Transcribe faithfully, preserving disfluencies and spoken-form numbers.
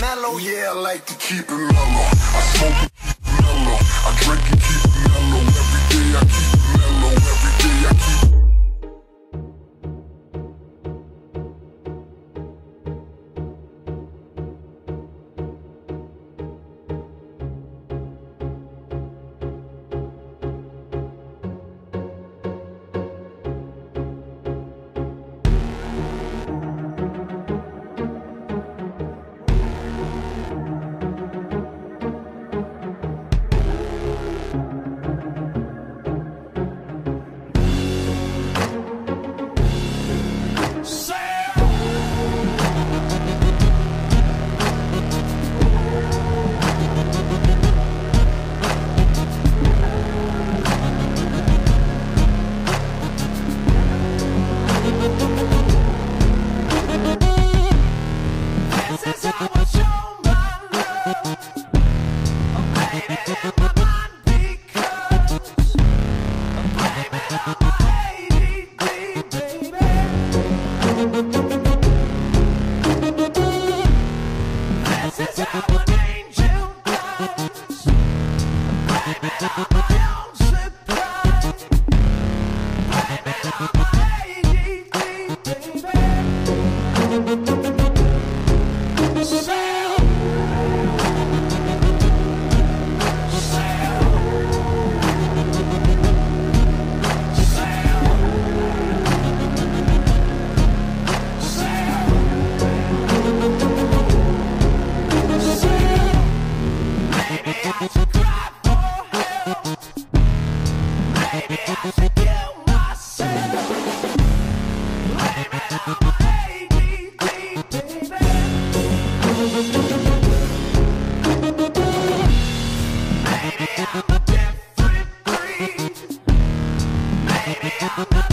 mellow. Yeah, I like to keep it mellow. I smoke and keep it mellow. I drink and keep it mellow. Every day I keep it mellow. Every day I keep it mellow. Different breed.